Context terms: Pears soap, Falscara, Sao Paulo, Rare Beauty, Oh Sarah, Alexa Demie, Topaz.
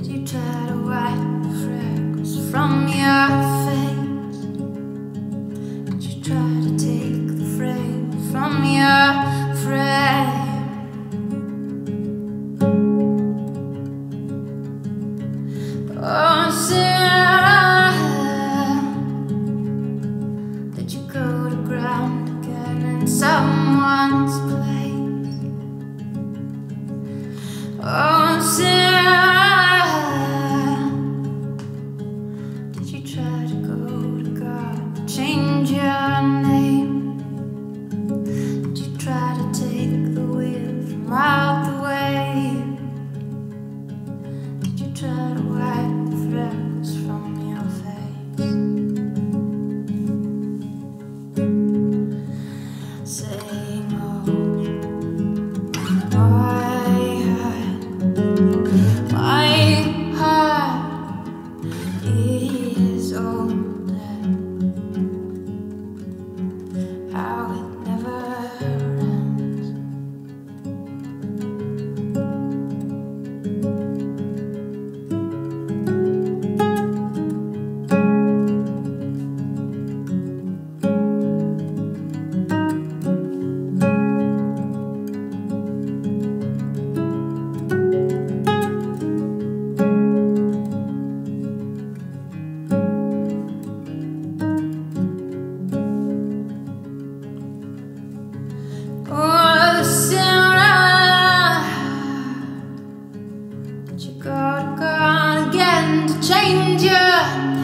Did you try to wipe the freckles from your face? Did you try to take the frame from your frame? Oh Sarah, did you go to ground again in someone's place? Oh Sarah, try to go to God to change your name. Did you try to take the wheel from out the way? Did you try to wipe the freckles from your face? Saying, oh, my heart is old. Did you go to God again to change you?